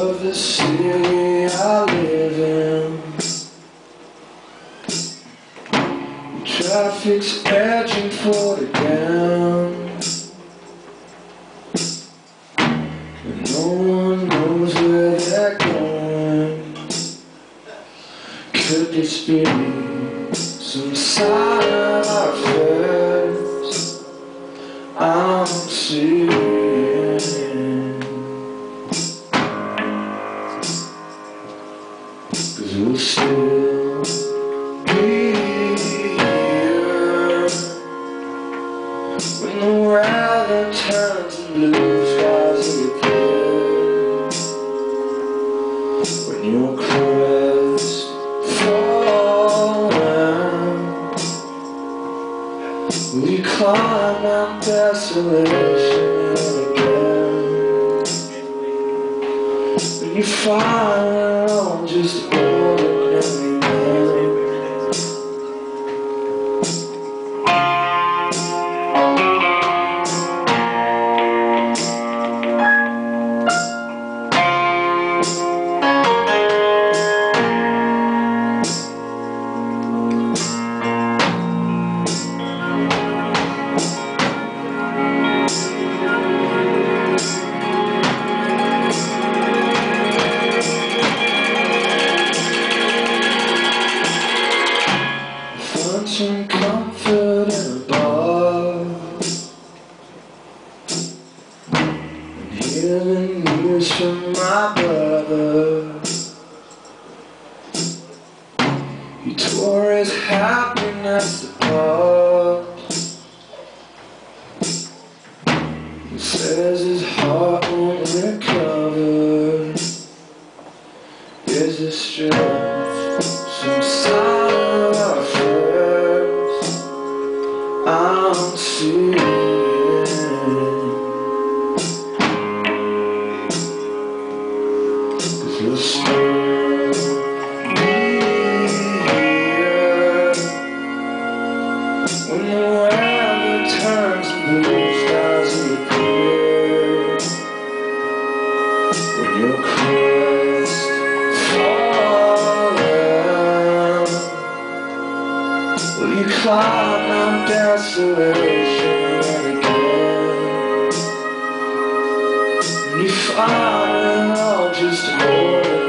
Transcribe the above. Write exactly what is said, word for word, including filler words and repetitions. of the city I live in. Traffic's edging forward again, and no one knows where they're going. Could this be some sign of our fears? I don't see it. Cause we'll still be here when the weather turns blue, skies appear, when your crest falls down, we climb Mount Desolation again, when you find I'm just an ordinary man. Some comfort in a bar, and hearing news from my brother. He tore his happiness apart. He says his heart won't recover. Is this strength some sign of our fear? I don't see it. Cause we'll still be here when the weather turns blue, skies appear, when your crest falls down, will you climb Mount Desolation again? And you find it all just a